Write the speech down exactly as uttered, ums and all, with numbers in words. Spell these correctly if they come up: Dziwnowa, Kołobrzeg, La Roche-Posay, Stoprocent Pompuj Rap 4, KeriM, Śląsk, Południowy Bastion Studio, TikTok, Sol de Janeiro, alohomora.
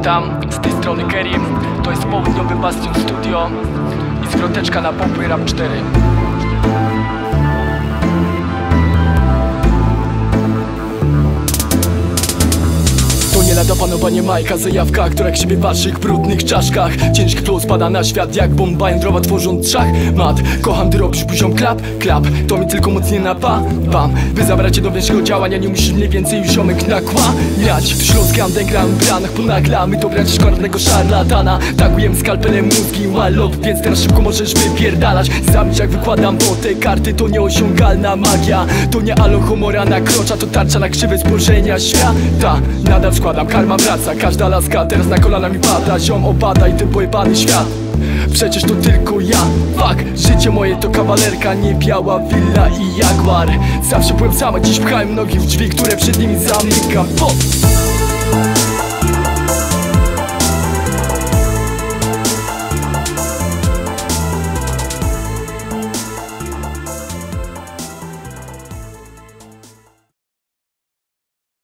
witam, z tej strony KeriM, to jest Południowy Bastion Studio i zwroteczka na Pompuj Rap cztery. Nie lada panowanie Majka, zajawka, która jak siebie w waszych brudnych czaszkach. Ciężki flow spada na świat jak bomba jądrowa, tworząc trzach mat. Kocham, ty robisz buzią klap, klap, to mi tylko mocnie napawam. Wy zabracie do większego działania, nie musisz mniej więcej ziomek nakłaniać. W śląskiej underground branach ponaglamy, to brać szkolnego szarlatana. Tagujem skalpelem mózgi, łalop, więc teraz szybko możesz wypierdalać. Zabić jak wykładam, bo te karty to nieosiągalna magia. To nie alohomora nakrocza, to tarcza na krzywe spojrzenia świata. Nadal składa karma wraca, każda laska teraz na kolana mi pada. Ziom, obadaj ten pojebany świat, przecież to tylko ja. Fuck, życie moje to kawalerka, nie biała willa i jaguar. Zawsze byłem sama, dziś pchałem nogi w drzwi, które przed nimi zamykam. Bo